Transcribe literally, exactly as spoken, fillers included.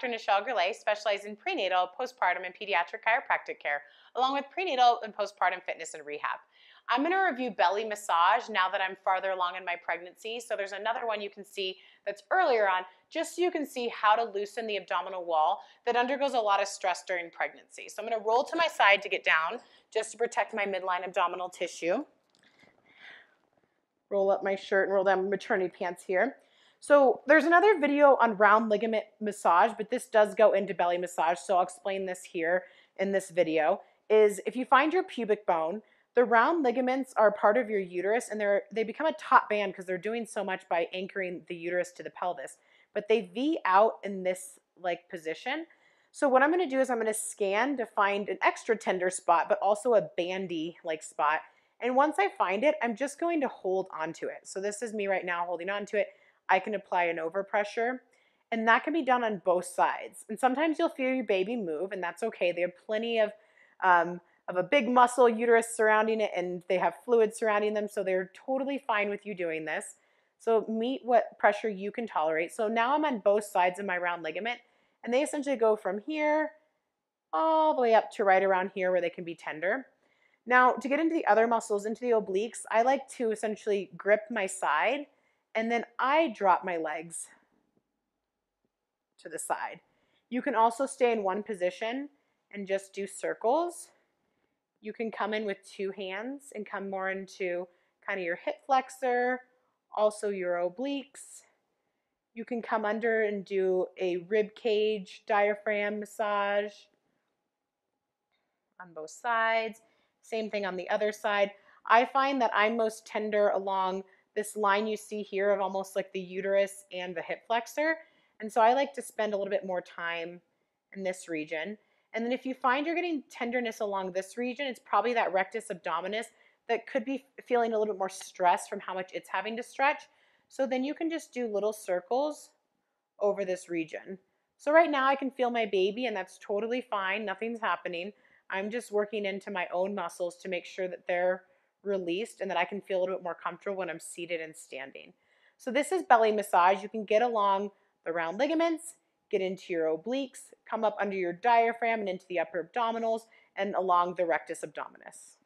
Doctor Nichelle Gurley specializes in prenatal, postpartum, and pediatric chiropractic care, along with prenatal and postpartum fitness and rehab. I'm going to review belly massage now that I'm farther along in my pregnancy. So there's another one you can see that's earlier on, just so you can see how to loosen the abdominal wall that undergoes a lot of stress during pregnancy. So I'm going to roll to my side to get down just to protect my midline abdominal tissue. Roll up my shirt and roll down maternity pants here. So there's another video on round ligament massage, but this does go into belly massage. So I'll explain this here in this video is if you find your pubic bone, the round ligaments are part of your uterus, and they're, they become a top band because they're doing so much by anchoring the uterus to the pelvis, but they V out in this like position. So what I'm going to do is I'm going to scan to find an extra tender spot, but also a bandy like spot. And once I find it, I'm just going to hold onto it. So this is me right now holding onto it. I can apply an overpressure, and that can be done on both sides. And sometimes you'll feel your baby move, and that's okay. They have plenty of, um, of a big muscle uterus surrounding it, and they have fluid surrounding them, so they're totally fine with you doing this. So meet what pressure you can tolerate. So now I'm on both sides of my round ligament, and they essentially go from here all the way up to right around here where they can be tender. Now to get into the other muscles, into the obliques, I like to essentially grip my side, and then I drop my legs to the side. You can also stay in one position and just do circles. You can come in with two hands and come more into kind of your hip flexor, also your obliques. You can come under and do a rib cage diaphragm massage on both sides. Same thing on the other side. I find that I'm most tender along this line you see here of almost like the uterus and the hip flexor. And so I like to spend a little bit more time in this region. And then if you find you're getting tenderness along this region, it's probably that rectus abdominis that could be feeling a little bit more stress from how much it's having to stretch. So then you can just do little circles over this region. So right now I can feel my baby, and that's totally fine. Nothing's happening. I'm just working into my own muscles to make sure that they're released and that I can feel a little bit more comfortable when I'm seated and standing. So this is belly massage. You can get along the round ligaments, get into your obliques, come up under your diaphragm and into the upper abdominals and along the rectus abdominis.